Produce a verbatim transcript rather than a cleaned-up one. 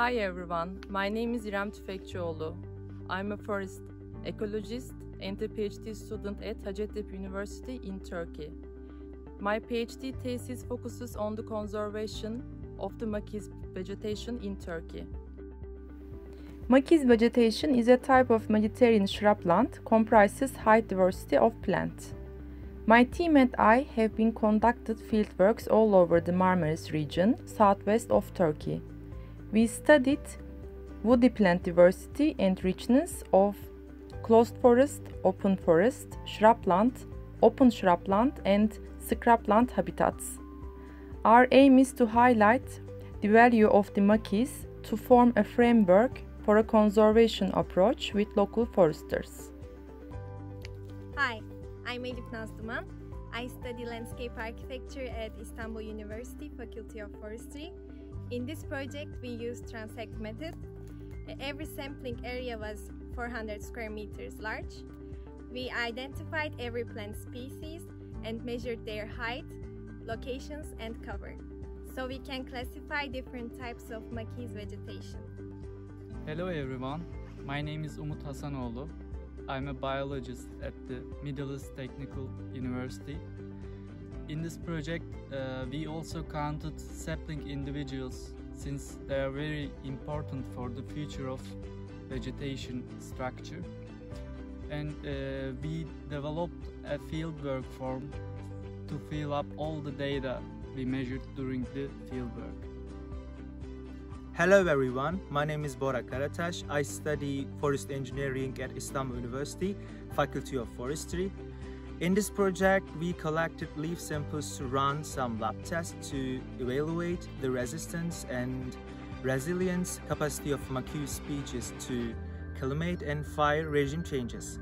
Hi everyone, my name is Irem Tüfekçioğlu. I'm a forest ecologist and a PhD student at Hacettepe University in Turkey. My PhD thesis focuses on the conservation of the maquis vegetation in Turkey. Maquis vegetation is a type of Mediterranean shrubland, comprises high diversity of plants. My team and I have been conducted fieldworks all over the Marmaris region, southwest of Turkey. We studied woody plant diversity and richness of closed forest, open forest, shrubland, open shrubland and scrubland habitats. Our aim is to highlight the value of the maquis to form a framework for a conservation approach with local foresters. Hi, I'm Elif Nazduman. I study landscape architecture at Istanbul University Faculty of Forestry. In this project, we used transect method. Every sampling area was four hundred square meters large. We identified every plant species and measured their height, locations and cover, so we can classify different types of maquis vegetation. Hello everyone, my name is Umut Hasanoğlu. I'm a biologist at the Middle East Technical University. In this project, uh, we also counted sapling individuals since they are very important for the future of vegetation structure. And uh, we developed a fieldwork form to fill up all the data we measured during the fieldwork. Hello everyone, my name is Bora Karataş. I study forest engineering at Istanbul University, Faculty of Forestry. In this project, we collected leaf samples to run some lab tests to evaluate the resistance and resilience capacity of maquis species to climate and fire regime changes.